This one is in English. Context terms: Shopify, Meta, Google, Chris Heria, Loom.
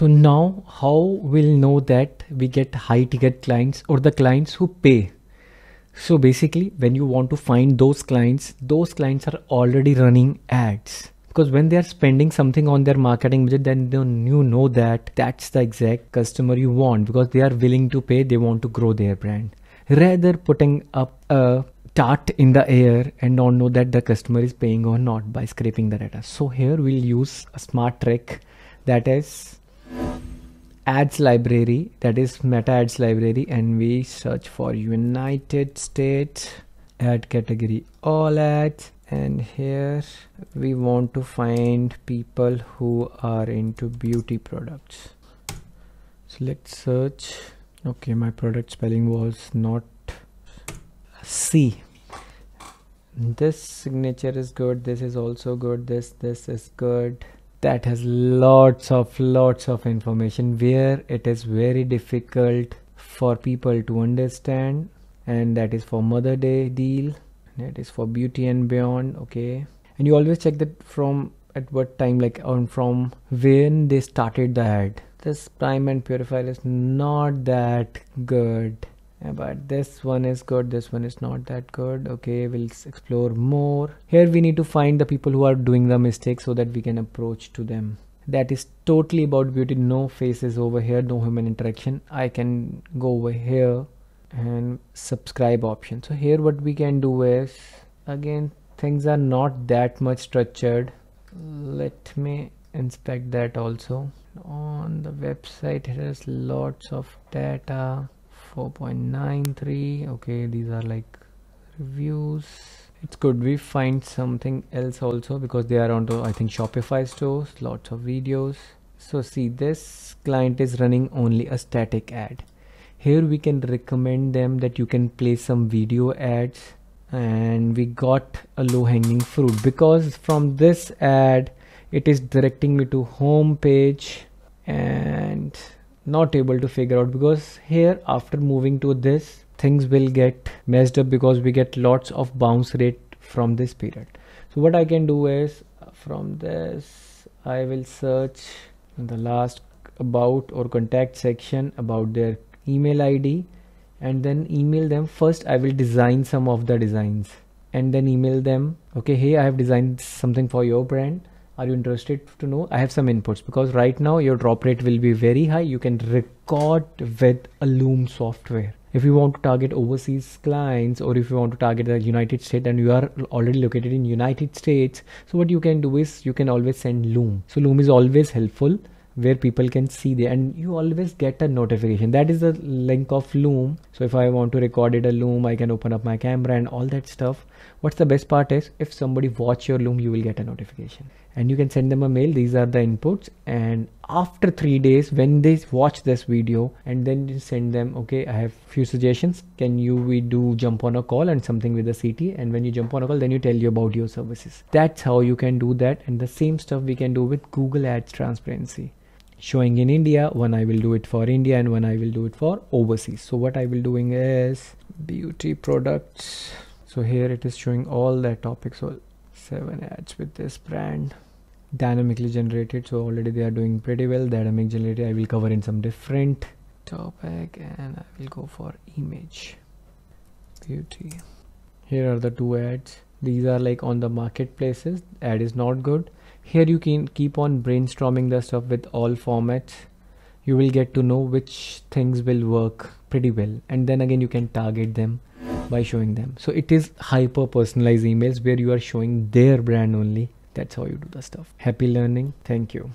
So now how we'll know that we get high ticket clients or the clients who pay? So basically when you want to find those clients are already running ads, because when they are spending something on their marketing budget, then you know that that's the exact customer you want, because they are willing to pay, they want to grow their brand, rather putting up a dart in the air and not know that the customer is paying or not by scraping the data. So here we'll use a smart trick, that is ads library, that is Meta ads library, and we search for United States ad category, all ads, and here we want to find people who are into beauty products. So let's search. Okay, my product spelling was not C. This signature is good, this is also good, this is good. That has lots of information where it is very difficult for people to understand, and that is for Mother Day deal, that is for beauty and beyond. Okay, and you always check that from at what time, like on from when they started the ad. This prime and purifier is not that good, but this one is good, this one is not that good. Okay, we'll explore more. Here we need to find the people who are doing the mistakes so that we can approach to them. That is totally about beauty, no faces over here, no human interaction. I can go over here and subscribe option. So here what we can do is, again things are not that much structured. Let me inspect that also. On the website there's lots of data, 4.93. okay, these are like reviews. It's good we find something else also, because they are onto I think Shopify stores, lots of videos. So see, this client is running only a static ad. Here we can recommend them that you can play some video ads, and we got a low-hanging fruit, because from this ad it is directing me to home page, and not able to figure out, because here after moving to this things will get messed up, because we get lots of bounce rate from this period. So what I can do is, from this I will search in the last about or contact section about their email ID, and then email them. First I will design some of the designs and then email them. Okay, hey, I have designed something for your brand, are you interested to know? I have some inputs, because right now your drop rate will be very high. You can record with a Loom software. If you want to target overseas clients, or if you want to target the United States and you are already located in United States, so what you can do is you can always send Loom. So Loom is always helpful, where people can see there, and you always get a notification. That is the link of Loom. So if I want to record it a Loom, I can open up my camera and all that stuff. What's the best part is, if somebody watch your Loom, you will get a notification and you can send them a mail, these are the inputs, and after 3 days when they watch this video, and then you send them, okay, I have few suggestions, can you we do jump on a call and something with the CT, and when you jump on a call then you tell you about your services. That's how you can do that. And the same stuff we can do with Google Ads transparency, showing in India. One I will do it for India and one I will do it for overseas. So what I will doing is beauty products. So here it is showing all the topics, all 7 ads with this brand, dynamically generated. So already they are doing pretty well. Dynamic generated I will cover in some different topic, and I will go for image beauty. Here are the 2 ads. These are like on the marketplaces. Ad is not good. Here you can keep on brainstorming the stuff with all formats. You will get to know which things will work pretty well, and then again you can target them by showing them. So it is hyper personalized emails where you are showing their brand only. That's how you do the stuff. Happy learning. Thank you.